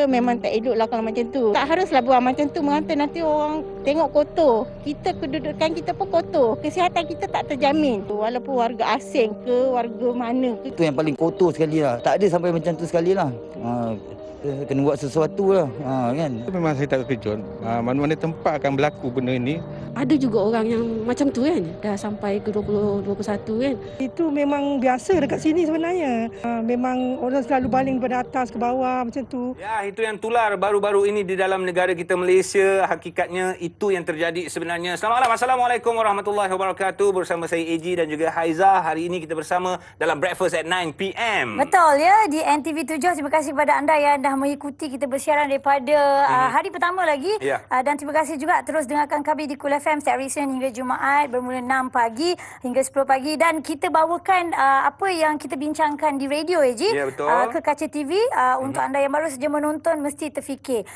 saya memang tak eloklah kalau macam tu. Tak haruslah buat macam tu, merata nanti orang tengok kotor. Kita kedudukan kita pun kotor. Kesihatan kita tak terjamin. Walaupun warga asing ke warga mana ke. Itu yang paling kotor sekali lah. Tak ada sampai macam tu sekali lah. Kena buat sesuatu lah, kan? Memang saya tak terkejut. Mana-mana tempat akan berlaku benda ini. Ada juga orang yang macam tu kan, dah sampai ke 20, 21 kan. Itu memang biasa dekat sini sebenarnya. Memang orang selalu baling daripada atas ke bawah macam tu. Ya, itu yang tular baru-baru ini di dalam negara kita Malaysia. Hakikatnya itu yang terjadi sebenarnya. Selamat malam. Assalamualaikum warahmatullahi wabarakatuh. Bersama saya AG dan juga Haiza. Hari ini kita bersama dalam Breakfast at 9pm. Betul ya, di NTV7. Terima kasih kepada anda yang dah mengikuti kita bersiaran daripada hari pertama lagi dan terima kasih juga terus dengarkan kami di Kool FM setiap Isnin hingga Jumaat bermula 6 pagi hingga 10 pagi dan kita bawakan apa yang kita bincangkan di radio ke kaca TV untuk anda yang baru saja menonton mesti terfikir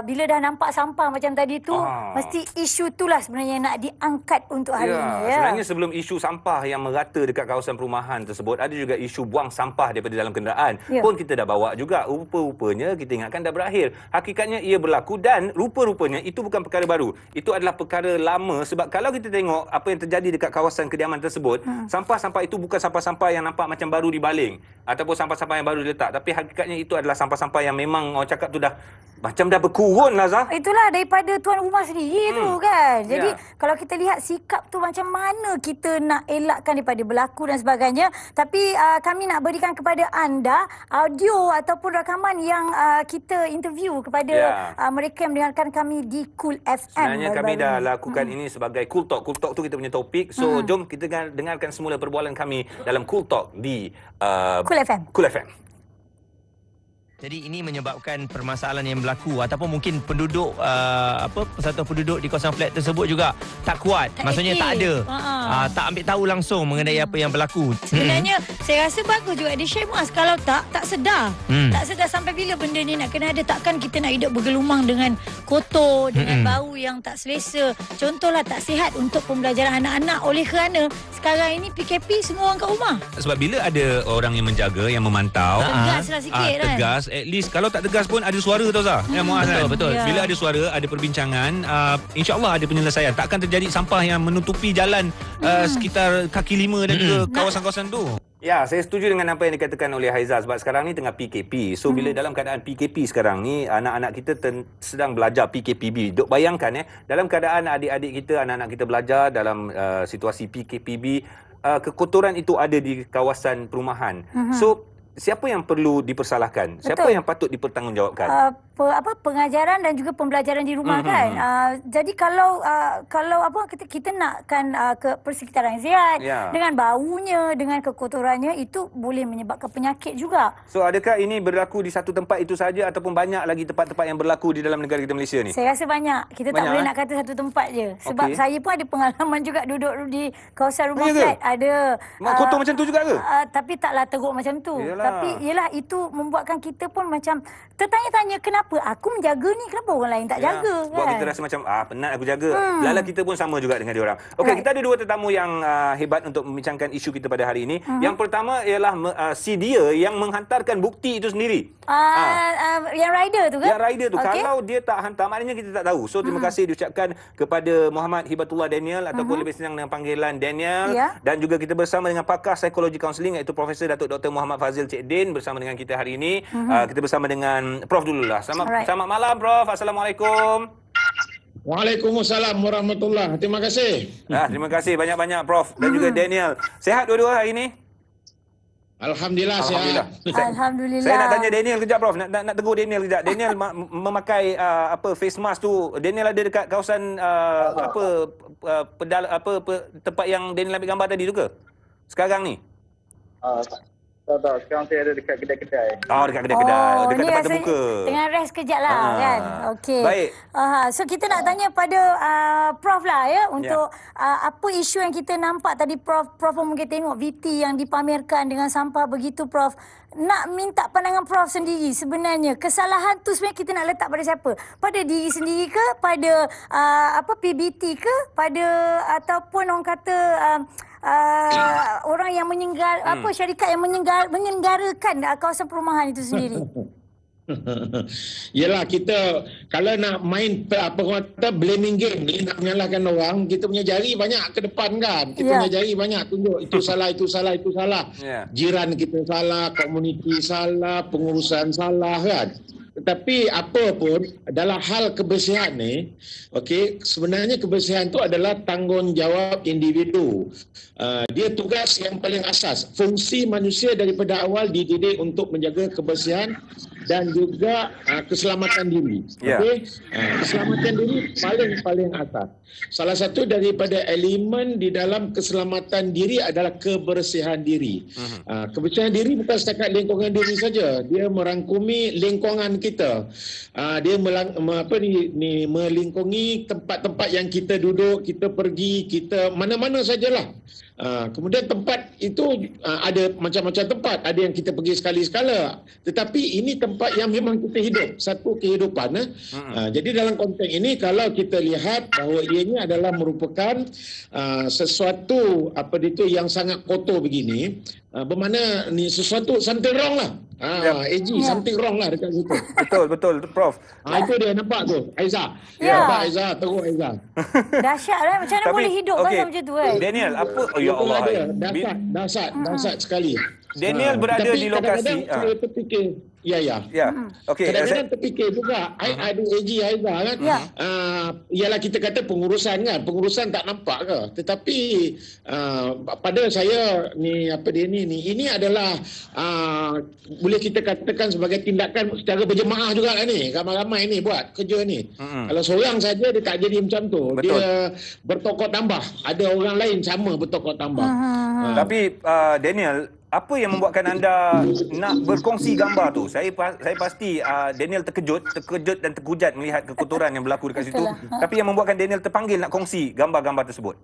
bila dah nampak sampah macam tadi tu mesti isu itulah sebenarnya yang nak diangkat untuk hari ini ya. Sebenarnya sebelum isu sampah yang merata dekat kawasan perumahan tersebut ada juga isu buang sampah daripada dalam kenderaan pun kita dah bawa juga rupa-rupa kita ingatkan dah berakhir. Hakikatnya ia berlaku dan rupa-rupanya itu bukan perkara baru. Itu adalah perkara lama sebab kalau kita tengok apa yang terjadi dekat kawasan kediaman tersebut, sampah-sampah itu bukan sampah-sampah yang nampak macam baru dibaling ataupun sampah-sampah yang baru diletak. Tapi hakikatnya itu adalah sampah-sampah yang memang orang cakap tu dah macam dah berkurun lah Zah. Itulah daripada tuan rumah sendiri tu kan. Jadi kalau kita lihat sikap tu macam mana kita nak elakkan daripada berlaku dan sebagainya. Tapi kami nak berikan kepada anda audio ataupun rakaman yang kita interview kepada mereka yang mendengarkan kami di Kool FM. Sebenarnya kami dah lakukan ini sebagai Kool Talk. Kool Talk tu kita punya topik. So jom kita dengarkan semula perbualan kami dalam Kool Talk di Kool FM. Kool FM. Jadi ini menyebabkan permasalahan yang berlaku ataupun mungkin penduduk persatuan penduduk di kawasan flat tersebut juga tak kuat. Maksudnya tak ada. Tak ambil tahu langsung mengenai apa yang berlaku. Sebenarnya saya rasa bagus juga dia share mas. Kalau tak sedar. Tak sedar sampai bila benda ni nak kena ada. Takkan kita nak hidup bergelumang dengan kotor, dengan bau yang tak selesa. Contohlah tak sihat untuk pembelajaran anak-anak oleh kerana sekarang ini PKP semua orang kat rumah. Sebab bila ada orang yang menjaga, yang memantau, tegaslah sikit kan. Tegas. At least kalau tak tegas pun ada suara tau Zah. Betul. Yeah. Bila ada suara, ada perbincangan, insya-Allah ada penyelesaian. Takkan terjadi sampah yang menutupi jalan sekitar kaki lima dan juga kawasan-kawasan tu. Ya, saya setuju dengan apa yang dikatakan oleh Haiza sebab sekarang ni tengah PKP. So, bila dalam keadaan PKP sekarang ni, anak-anak kita sedang belajar PKPB. Dok bayangkan dalam keadaan adik-adik kita, anak-anak kita belajar dalam situasi PKPB, kekotoran itu ada di kawasan perumahan. So, siapa yang perlu dipersalahkan? Betul. Siapa yang patut dipertanggungjawabkan? Pengajaran dan juga pembelajaran di rumah kan. Jadi kalau kita nakkan ke persekitaran yang sihat dengan baunya, dengan kekotorannya itu boleh menyebabkan penyakit juga. So adakah ini berlaku di satu tempat itu saja ataupun banyak lagi tempat-tempat yang berlaku di dalam negara kita Malaysia ni? Saya rasa banyak. Kita tak boleh nak kata satu tempat je. Sebab saya pun ada pengalaman juga duduk di kawasan rumah flat. Ada kotor macam tu juga ke? Tapi taklah teruk macam tu. Yalah. Tapi itu membuatkan kita pun macam tertanya-tanya kenapa aku menjaga ni, kenapa orang lain tak jaga kan? Buat kita rasa macam penat aku jaga. Lala kita pun sama juga dengan dia orang. Okey, kita ada dua tetamu yang hebat untuk membincangkan isu kita pada hari ini. Yang pertama ialah si dia yang menghantarkan bukti itu sendiri. Yang rider tu kan? Yang rider tu. Okay. Kalau dia tak hantar, maknanya kita tak tahu. So, terima kasih diucapkan kepada Muhammad Hibatullah Danial ataupun lebih senang dengan panggilan Danial dan juga kita bersama dengan pakar psikologi kaunseling iaitu Profesor Datuk Dr. Muhammad Fadzil Che Din bersama dengan kita hari ini. Kita bersama dengan Prof dululah. Selamat malam Prof. Assalamualaikum. Waalaikumsalam warahmatullahi. Terima kasih. Terima kasih banyak-banyak Prof dan juga Danial. Sihat dua-dua hari ini? Alhamdulillah sihat. Alhamdulillah. Saya nak tanya Danial kejap Prof. Nak tegur Danial kejap. Danial memakai face mask tu. Danial ada dekat kawasan tempat yang Danial ambil gambar tadi tu ke? Sekarang ni? Sekarang saya ada dekat kedai-kedai. Dekat kedai-kedai. Dekat tempat terbuka. Tengah rest kejap lah kan. Okey. Baik. So kita nak tanya pada Prof lah ya. Untuk apa isu yang kita nampak tadi Prof. Prof pun mungkin tengok VT yang dipamerkan dengan sampah begitu Prof. Nak minta pandangan Prof sendiri sebenarnya. Kesalahan tu sebenarnya kita nak letak pada siapa? Pada diri sendiri ke? Pada PBT ke? Pada ataupun orang kata... orang yang menyelenggarakan syarikat yang menyelenggarakan kawasan perumahan itu sendiri. Yelah, kita kalau nak main apa orang kata blaming game ni, nak menyalahkan orang, kita punya jari banyak ke depan kan, kita punya jari banyak tunjuk itu salah, jiran kita salah, komuniti salah, pengurusan salah kan. Tetapi apa pun dalam hal kebersihan ni, okey, sebenarnya kebersihan tu adalah tanggungjawab individu. Dia tugas yang paling asas. Fungsi manusia daripada awal dididik untuk menjaga kebersihan dan juga keselamatan diri. Okey, keselamatan diri paling atas. Salah satu daripada elemen di dalam keselamatan diri adalah kebersihan diri. Kebersihan diri bukan setakat lingkungan diri saja, dia merangkumi lingkungan kita. Dia melingkungi tempat-tempat yang kita duduk, kita pergi, kita mana-mana sajalah. Kemudian tempat itu ada macam-macam tempat, ada yang kita pergi sekali-sekala. Tetapi ini tempat yang memang kita hidup, satu kehidupan. Jadi dalam konteks ini kalau kita lihat bahawa ianya adalah merupakan sesuatu apa itu yang sangat kotor begini, bermakna ni sesuatu something wrong lah. Something wrong lah dekat situ. Betul Prof. Itu dia nampak tu. Haiza. Nampak Haiza, teruk Haiza. Dahsyat kan, macam mana boleh hidup kan macam tu kan. Danial, apa ya Allah. Dahsyat sekali. Danial berada di lokasi. Saya terfikir. Kadang-kadang terfikir juga ada AG Haiza kan. Ialah kita kata pengurusan kan. Pengurusan tak nampak ke? Tetapi pada saya ni apa dia ni ini adalah boleh kita katakan sebagai tindakan secara berjemaah juga lah ni. Ramai-ramai ni buat kerja ni. Kalau seorang saja dia tak jadi macam tu. Betul. Dia bertokok tambah. Ada orang lain sama bertokok tambah. Tapi Danial, apa yang membuatkan anda nak berkongsi gambar tu? Saya pasti Danial terkejut dan terkujat melihat kekotoran yang berlaku dekat situ. Tapi yang membuatkan Danial terpanggil nak kongsi gambar-gambar tersebut?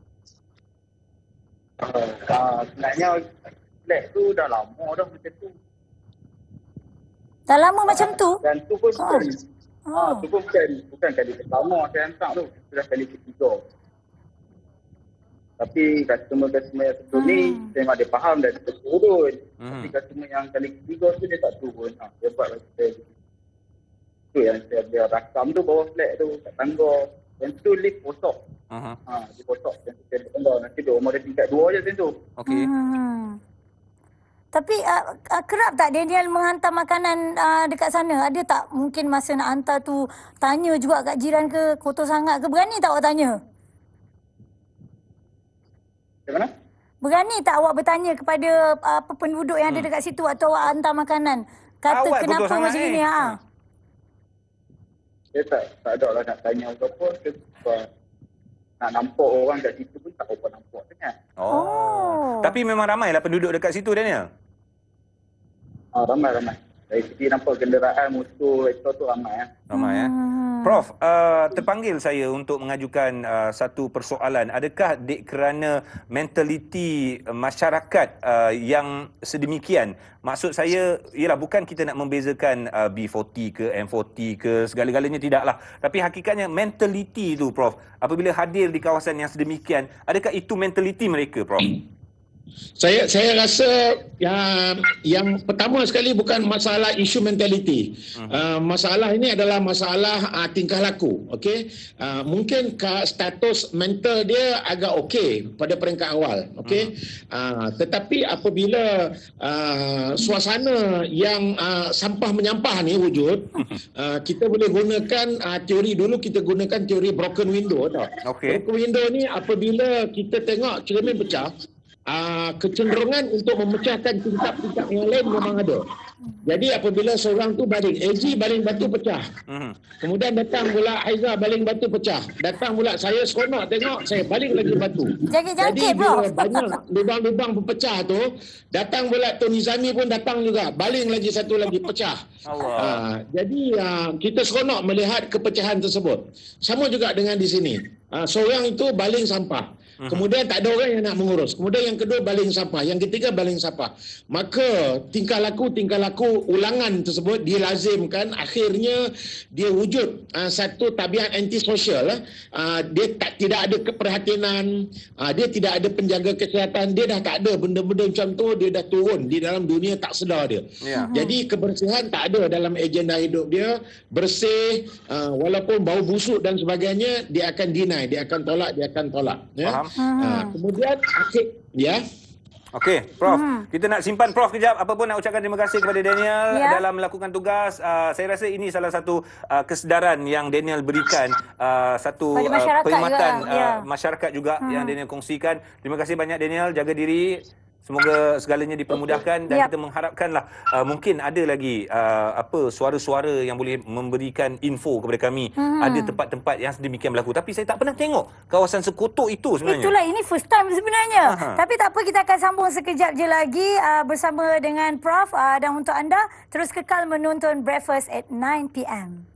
Sebenarnya flat tu dah lama dah macam tu. Dah lama macam tu? Dan tu pun bukan kali pertama saya hantar tu. Sudah kali ketiga. Tapi customer yang sebelum ni saya memang dia faham dan dia turun. Tapi customer yang kali ketiga tu dia tak turun. Dia buat macam tu yang dia rakam tu bawah flat tu kat tangga. Dan tu lift kosong. Dia kosong dan kita ada tangga. Nanti dia umur dia tingkat 2 je macam tu. Okey. Tapi kerap tak Danial menghantar makanan dekat sana? Ada tak mungkin masa nak hantar tu tanya juga kat jiran ke kotor sangat ke? Berani tak awak tanya? Bagaimana? Berani tak awak bertanya kepada penduduk yang ada dekat situ atau awak hantar makanan? Kata awak kenapa macam ni? Saya tak ada lah nak tanya apa-apa. Nak nampak orang kat situ pun tak apa nampak sangat. Tapi memang ramailah penduduk dekat situ Danial? Ramai. Dari segi nampak kenderaan, motor, itu tu ramai. Prof, terpanggil saya untuk mengajukan satu persoalan. Adakah kerana mentaliti masyarakat yang sedemikian? Maksud saya ialah bukan kita nak membezakan B40 ke M40 ke segala-galanya, tidaklah. Tapi hakikatnya mentaliti tu Prof, apabila hadir di kawasan yang sedemikian, adakah itu mentaliti mereka Prof? Saya rasa yang pertama sekali bukan masalah isu mentaliti. Masalah ini adalah masalah tingkah laku. Okey, mungkin status mental dia agak okey pada peringkat awal. Okey, tetapi apabila suasana yang sampah menyampah ni wujud, kita boleh gunakan teori dulu. Kita gunakan teori broken window. Broken window ni apabila kita tengok cermin pecah, kecenderungan untuk memecahkan tingkap-tingkap yang lain memang ada. Jadi apabila seorang tu baling, AG baling batu pecah. Kemudian datang pula Haiza baling batu pecah. Datang pula saya seronok tengok, saya baling lagi batu. Jadi bila banyak lubang-lubang berpecah tu, datang pula Tony Zami pun datang juga. Baling lagi satu lagi, pecah. Jadi kita seronok melihat kepecahan tersebut. Sama juga dengan di sini. Seorang itu baling sampah. Kemudian tak ada orang yang nak mengurus. Kemudian yang kedua baling sampah, yang ketiga baling sampah. Maka tingkah laku ulangan tersebut dilazimkan, akhirnya dia wujud satu tabiat antisosial. Dia tidak ada keperhatian, dia tidak ada penjaga kesihatan, dia dah tak ada benda-benda macam tu, dia dah turun di dalam dunia tak sedar dia. Yeah. Jadi kebersihan tak ada dalam agenda hidup dia, bersih walaupun bau busuk dan sebagainya, dia akan deny, dia akan tolak. Ya? Faham. Kemudian akhir ya. Okey, Prof. Kita nak simpan Prof kejap. Apa pun nak ucapkan terima kasih kepada Danial dalam melakukan tugas. Saya rasa ini salah satu kesedaran yang Danial berikan. Satu perkhidmatan masyarakat juga yang Danial kongsikan. Terima kasih banyak Danial. Jaga diri. Semoga segalanya dipermudahkan dan kita mengharapkanlah mungkin ada lagi suara-suara yang boleh memberikan info kepada kami. Ada tempat-tempat yang sedemikian berlaku. Tapi saya tak pernah tengok kawasan sekotor itu sebenarnya. Itulah, ini first time sebenarnya. Aha. Tapi tak apa, kita akan sambung sekejap je lagi bersama dengan Prof. Dan untuk anda, terus kekal menonton Breakfast at 9pm.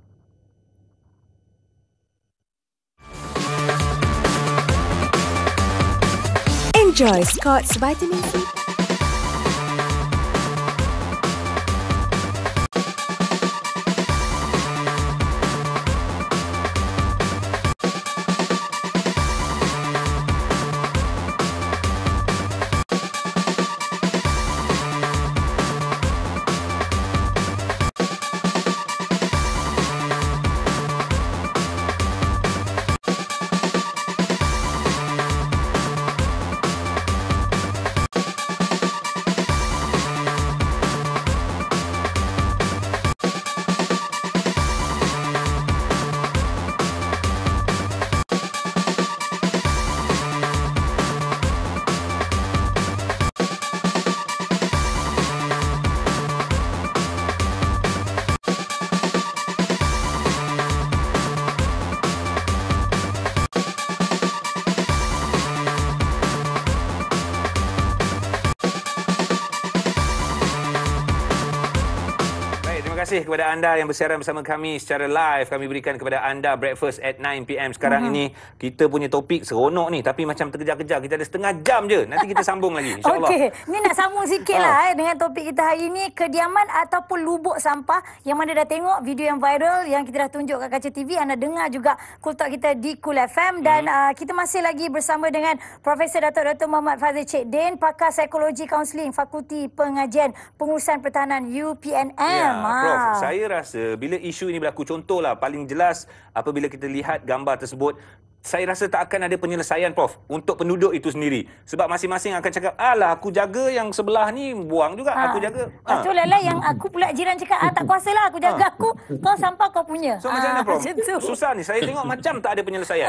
Enjoy Scott's Vitamin C. Terima kasih kepada anda yang bersiaran bersama kami secara live. Kami berikan kepada anda Breakfast at 9pm. Sekarang ini kita punya topik seronok ni, tapi macam terkejar-kejar. Kita ada setengah jam je. Nanti kita sambung lagi, insyaAllah. Okey, ni nak sambung sikit lah dengan topik kita hari ini. Kediaman ataupun lubuk sampah, yang mana dah tengok video yang viral yang kita dah tunjuk kat kaca TV. Anda dengar juga Kool Talk kita di Kool FM. Dan kita masih lagi bersama dengan Profesor Dato' Muhammad Fadzil Che Din, pakar psikologi kaunseling Fakulti Pengajian Pengurusan Pertahanan UPNM. Ya, Prof. Saya rasa bila isu ini berlaku, contohlah paling jelas apabila kita lihat gambar tersebut, saya rasa tak akan ada penyelesaian, Prof, untuk penduduk itu sendiri. Sebab masing-masing akan cakap, alah aku jaga yang sebelah ni, buang juga, aku jaga. Betul lah, yang aku pula jiran cakap, tak kuasalah aku jaga aku, kau sampah kau punya. So macam mana, Prof? Susah ni, saya tengok macam tak ada penyelesaian.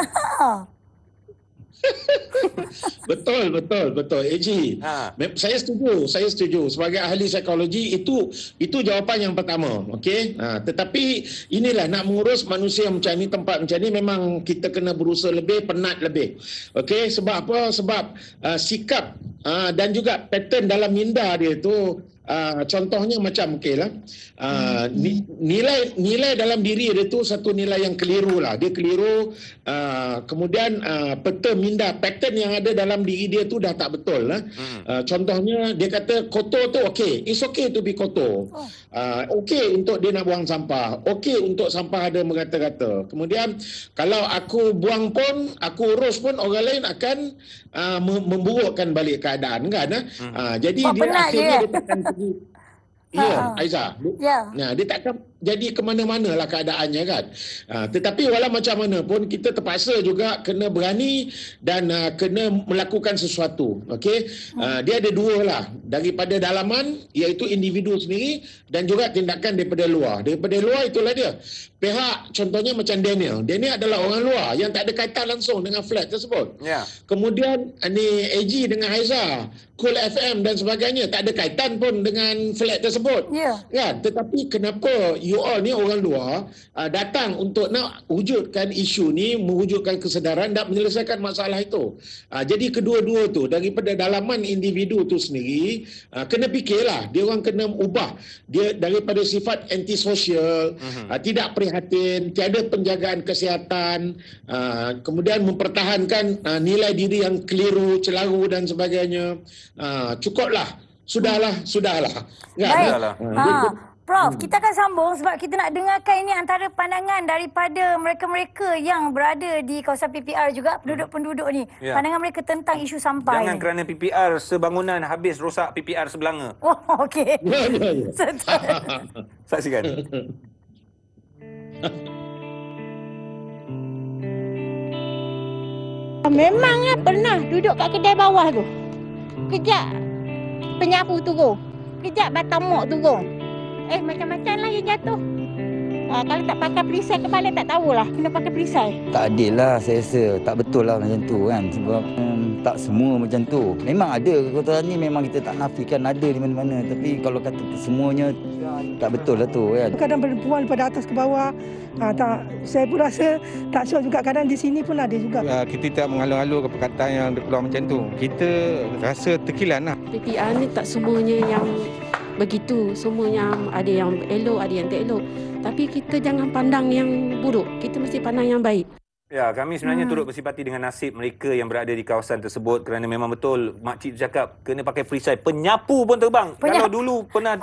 Betul. AG. Saya setuju. Sebagai ahli psikologi, itu jawapan yang pertama. Okey. Tetapi inilah, nak mengurus manusia macam ni, tempat macam ni, memang kita kena berusaha lebih, penat lebih. Okey, sebab apa? Sebab sikap dan juga pattern dalam minda dia tu, contohnya macam nilai dalam diri dia tu satu nilai yang keliru lah. Dia keliru, kemudian pattern yang ada dalam diri dia tu dah tak betul lah. Contohnya dia kata kotor tu okey, it's okay to be kotor, okey untuk dia nak buang sampah, okey untuk sampah ada merata-rata. Kemudian kalau aku buang pun, aku urus pun, orang lain akan memburukkan balik keadaan kan. Jadi dia akhirnya dia akan Haiza. Nah, dia takkan jadi ke mana-mana lah keadaannya kan. Tetapi walau macam mana pun, kita terpaksa juga kena berani dan kena melakukan sesuatu. Okey, dia ada dua lah, daripada dalaman iaitu individu sendiri dan juga tindakan daripada luar. Daripada luar itulah dia. Pihak contohnya macam Danial adalah orang luar yang tak ada kaitan langsung dengan flat tersebut. Kemudian ni AG dengan Haiza, Kool FM dan sebagainya tak ada kaitan pun dengan flat tersebut. Kan? Tetapi kenapa you all ni orang luar datang untuk nak wujudkan isu ni, mewujudkan kesedaran dan menyelesaikan masalah itu. Jadi kedua-dua tu, daripada dalaman individu tu sendiri, kena fikirlah, dia orang kena ubah dia daripada sifat antisosial, tidak prihatin prihatin, tiada penjagaan kesihatan, kemudian mempertahankan nilai diri yang keliru, celaru dan sebagainya. Cukuplah, sudahlah. Baiklah. Prof, kita akan sambung sebab kita nak dengarkan ini antara pandangan daripada mereka-mereka yang berada di kawasan PPR juga, penduduk-penduduk ni. Ya. Pandangan mereka tentang isu sampah. Jangan ini. Kerana PPR sebangunan habis rosak PPR Sebelanga. Oh, okey. Saksikan. Memanglah pernah duduk kat kedai bawah tu. Kejap penyapu turun. Kejap batamok turun. Macam-macam lah yang jatuh. Kalau tak pakai perisai kepala tak tahulah. Kena pakai perisai. Tak adil lah saya rasa. Tak betul lah macam tu kan. Sebab tak semua macam tu. Memang ada kekuatan ni, memang kita tak nafikan ada di mana-mana. Tapi kalau kata semuanya tak betul lah tu kan. Kadang perempuan pada atas ke bawah. Saya pun rasa tak syok juga. Kadang di sini pun ada juga. Kita tak mengalur-alur ke perkataan yang keluar macam tu. Kita rasa terkilan lah. PPR ni tak semuanya yang begitu, semua yang ada yang elok, ada yang tak elok. Tapi kita jangan pandang yang buruk, kita mesti pandang yang baik. Ya, kami sebenarnya turut bersipati dengan nasib mereka yang berada di kawasan tersebut kerana memang betul makcik cakap kena pakai perisai. Penyapu pun terbang. Kalau dulu pernah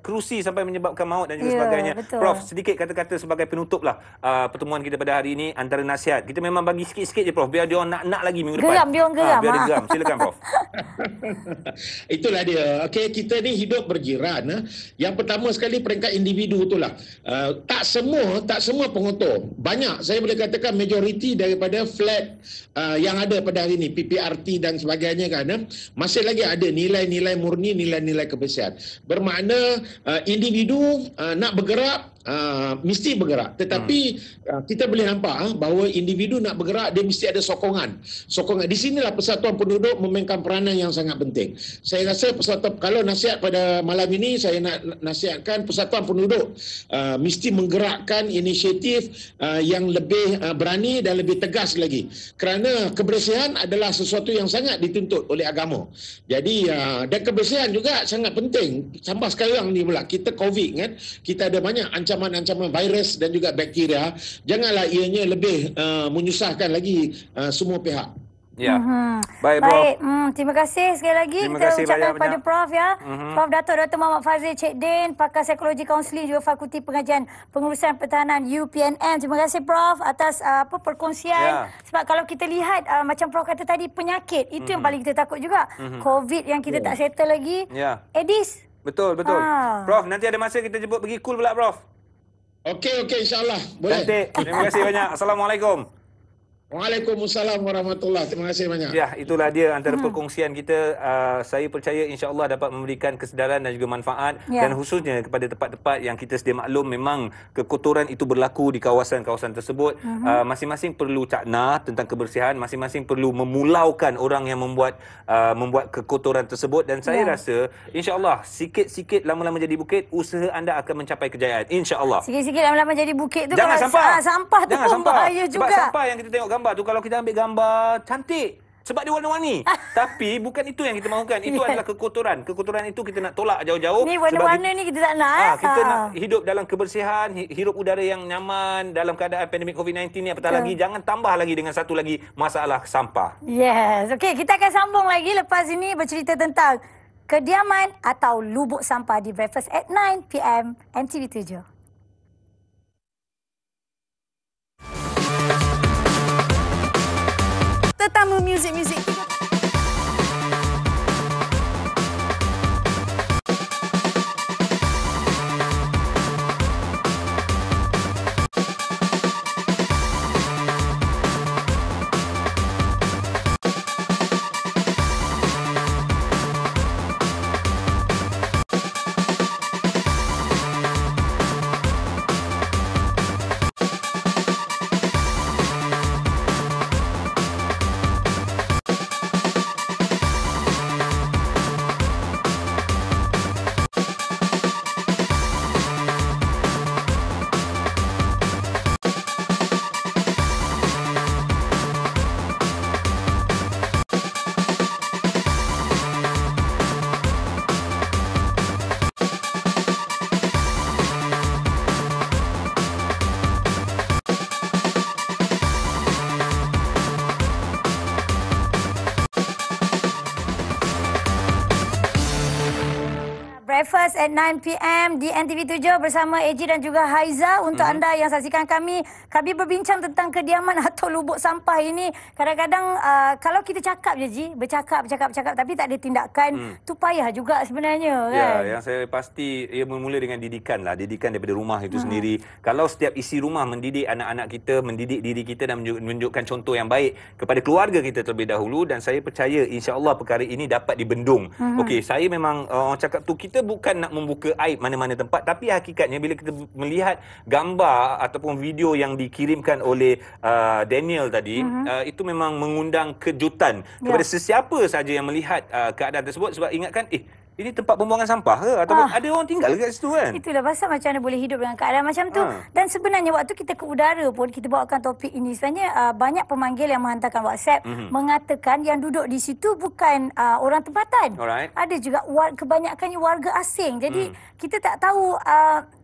kerusi sampai menyebabkan maut dan juga sebagainya. Betul. Prof, sedikit kata-kata sebagai penutuplah pertemuan kita pada hari ini antara nasihat. Kita memang bagi sikit-sikit je Prof, biar dia orang nak lagi minggu depan. Geram. Biar dia geram. Silakan Prof. Itulah dia. Okey, kita ni hidup berjiran. Yang pertama sekali peringkat individu itulah. Tak semua pengotor. Banyak, saya boleh katakan majoriti daripada flat yang ada pada hari ini, PPRT dan sebagainya kan, masih lagi ada nilai-nilai murni, nilai-nilai kebersihan. Bermakna individu nak bergerak, mesti bergerak. Tetapi kita boleh nampak bahawa individu nak bergerak, dia mesti ada sokongan. Di sinilah persatuan penduduk memainkan peranan yang sangat penting. Saya rasa persatuan, kalau nasihat pada malam ini, saya nak nasihatkan persatuan penduduk mesti menggerakkan inisiatif yang lebih berani dan lebih tegas lagi. Kerana kebersihan adalah sesuatu yang sangat dituntut oleh agama. Jadi dan kebersihan juga sangat penting. Sampai sekarang ni pula kita COVID kan, kita ada banyak ancaman virus dan juga bakteria. Janganlah ianya lebih menyusahkan lagi semua pihak. Ya. Baik, Prof. Terima kasih sekali lagi. Kita ucapkan kepada Prof ya. Prof Dato' Muhammad Fadzil Che Din, pakar psikologi kaunseling juga Fakulti Pengajian Pengurusan Pertahanan UPNM. Terima kasih Prof atas perkongsian. Ya. Sebab kalau kita lihat macam Prof kata tadi, penyakit itu yang paling kita takut juga. COVID yang kita tak settle lagi. Ya. Edis. Betul. Prof, nanti ada masa kita jemput pergi Kool pula Prof. Okey, insya-Allah. Boleh. Cantik. Terima kasih banyak. Assalamualaikum. Waalaikumsalam warahmatullahi. Terima kasih banyak. Ya, itulah dia antara perkongsian kita. Saya percaya insya-Allah dapat memberikan kesedaran dan juga manfaat dan khususnya kepada tempat-tempat yang kita sedia maklum memang kekotoran itu berlaku di kawasan-kawasan tersebut. Masing-masing perlu cakna tentang kebersihan, masing-masing perlu memulaukan orang yang membuat kekotoran tersebut dan saya rasa insya-Allah sikit-sikit lama-lama jadi bukit, usaha anda akan mencapai kejayaan insya-Allah. Sikit-sikit lama-lama jadi bukit tu jangan sampah. Sampah tu pun bahaya juga. Sebab sampah yang kita tengok gambar tu, kalau kita ambil gambar cantik sebab dia warna-warni tapi bukan itu yang kita mahukan. Itu adalah kekotoran itu kita nak tolak jauh-jauh. Ni warna-warna ni kita tak nak. Kita nak hidup dalam kebersihan, hirup udara yang nyaman dalam keadaan pandemik COVID-19 ni, apatah lagi jangan tambah lagi dengan satu lagi masalah sampah. Yes. Okey, kita akan sambung lagi lepas ini bercerita tentang kediaman atau lubuk sampah di Breakfast at 9pm NTV7. Tetamu muzik. at 9pm di NTV7 bersama AG dan juga Haiza. Untuk anda yang saksikan kami, kami berbincang tentang kediaman atau lubuk sampah ini. Kadang-kadang kalau kita cakap je, Ji, bercakap, tapi tak ada tindakan, tu payah juga sebenarnya, kan? Ya, yang saya pasti ia bermula dengan didikan lah. Didikan daripada rumah itu sendiri. Kalau setiap isi rumah mendidik anak-anak kita, mendidik diri kita dan menunjukkan contoh yang baik kepada keluarga kita terlebih dahulu, dan saya percaya insya-Allah perkara ini dapat dibendung. Okey, saya memang orang cakap tu, kita bukan nak membuka aib mana-mana tempat, tapi hakikatnya bila kita melihat gambar ataupun video yang dikirimkan oleh Danial tadi, itu memang mengundang kejutan kepada sesiapa saja yang melihat keadaan tersebut. Sebab ingatkan, ini tempat pembuangan sampah ke? Ataupun ada orang tinggal kat situ, kan? Itulah pasal macam mana boleh hidup dengan keadaan macam tu. Dan sebenarnya waktu kita ke udara pun, kita bawakan topik ini. Sebenarnya banyak pemanggil yang menghantarkan WhatsApp mengatakan yang duduk di situ bukan orang tempatan. Ada juga kebanyakannya warga asing. Jadi kita tak tahu...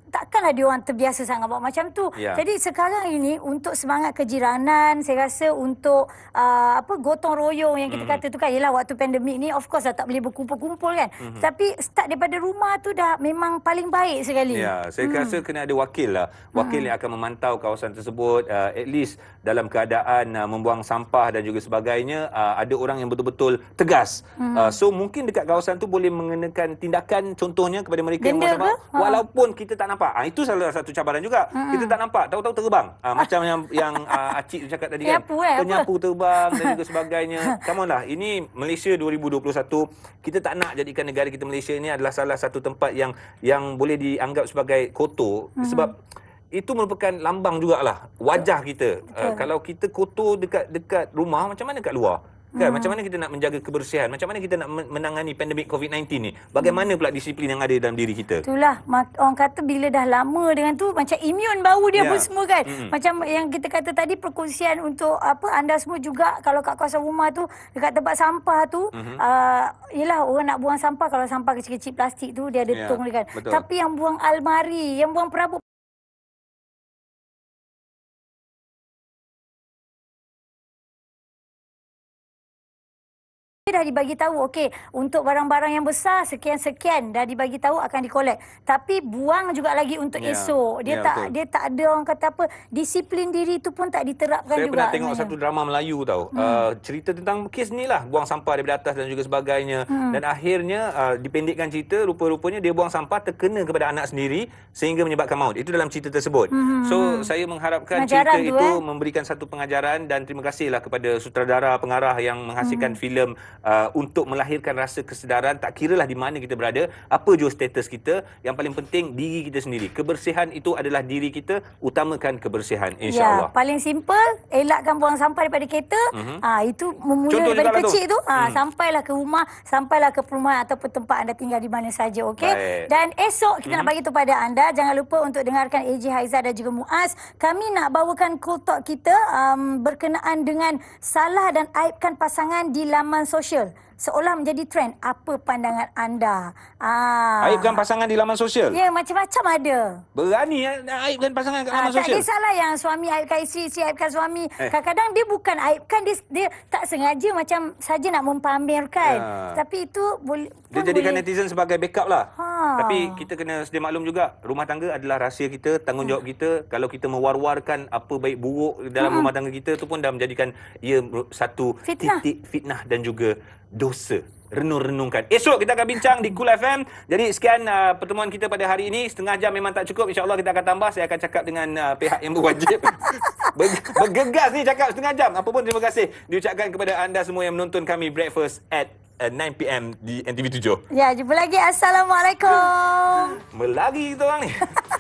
Takkanlah dia orang terbiasa sangat buat macam tu. Jadi sekarang ini untuk semangat kejiranan, saya rasa untuk gotong royong yang kita kata tu kan, ialah waktu pandemik ni of course dah tak boleh berkumpul-kumpul, kan. Tapi start daripada rumah tu dah memang paling baik sekali. Ya, saya rasa kena ada wakil lah. Wakil yang akan memantau kawasan tersebut, at least dalam keadaan membuang sampah dan juga sebagainya, ada orang yang betul-betul tegas. So mungkin dekat kawasan tu boleh mengenakan tindakan, contohnya kepada mereka yang membuang sampah, walaupun kita tak nampak. Itu salah satu cabaran juga. Kita tak nampak, tahu-tahu terbang. Macam yang Acik cakap tadi, kan. Penyapu terbang dan juga sebagainya. Come on lah, ini Malaysia 2021. Kita tak nak jadikan negara kita Malaysia ini adalah salah satu tempat yang boleh dianggap sebagai kotor. Sebab itu merupakan lambang jugalah wajah kita. Kalau kita kotor dekat rumah, macam mana dekat luar? Kan? Macam mana kita nak menjaga kebersihan? Macam mana kita nak menangani pandemik COVID-19 ni? Bagaimana pula disiplin yang ada dalam diri kita? Itulah, orang kata bila dah lama dengan tu, macam imun bau dia pun semua, kan. Macam yang kita kata tadi, perkongsian untuk apa anda semua juga, kalau kat kawasan rumah tu, dekat tempat sampah tu, yelah orang nak buang sampah, kalau sampah kecil-kecil plastik tu, dia ada tong dia, kan. Betul. Tapi yang buang almari, yang buang perabot, dah dibagi tahu, okey, untuk barang-barang yang besar sekian-sekian dah dibagi tahu akan dikolek, tapi buang juga lagi untuk esok. Dia tak ada orang kata apa, disiplin diri tu pun tak diterapkan. Saya juga pernah tengok satu drama Melayu tau, cerita tentang kes ni lah, buang sampah daripada atas dan juga sebagainya, dan akhirnya dipendekkan cerita, rupa-rupanya dia buang sampah terkena kepada anak sendiri sehingga menyebabkan maut. Itu dalam cerita tersebut. So saya mengharapkan pengajaran cerita itu memberikan satu pengajaran, dan terima kasihlah kepada sutradara, pengarah yang menghasilkan filem untuk melahirkan rasa kesedaran. Tak kiralah di mana kita berada, apa jua status kita, yang paling penting diri kita sendiri. Kebersihan itu adalah diri kita, utamakan kebersihan, insya-Allah. Ya, paling simple, elakkan buang sampah daripada kereta. Itu memula contoh daripada kecil tu. Sampailah ke rumah, sampailah ke perumahan ataupun tempat anda tinggal di mana saja, okey. Dan esok kita nak bagi tu pada anda. Jangan lupa untuk dengarkan AG, Haiza dan juga Muaz. Kami nak bawakan Kool Talk kita berkenaan dengan salah dan aibkan pasangan di laman sosial seolah menjadi trend. Apa pandangan anda? Aibkan pasangan di laman sosial? Ya, macam-macam ada. Berani nak aibkan pasangan kat laman sosial? Tak kisahlah yang suami aibkan isteri, isteri aibkan suami. Kadang-kadang dia bukan aibkan, dia tak sengaja macam saja nak mempamerkan. Tapi itu boleh... Dia jadikan netizen sebagai backup lah. Tapi kita kena sedia maklum juga, rumah tangga adalah rahsia kita, tanggungjawab kita. Kalau kita mewar-warkan apa baik buruk dalam rumah tangga kita, itu pun dah menjadikan ia satu titik fitnah dan juga dosa. Renung-renungkan. Esok kita akan bincang di Kool FM. Jadi sekian pertemuan kita pada hari ini. Setengah jam memang tak cukup, insya-Allah kita akan tambah. Saya akan cakap dengan pihak yang berwajib. Bergegas ni cakap setengah jam. Apa pun terima kasih diucapkan kepada anda semua yang menonton kami Breakfast at 9pm di NTV7. Ya, jumpa lagi. Assalamualaikum. Melagi kita orang ni.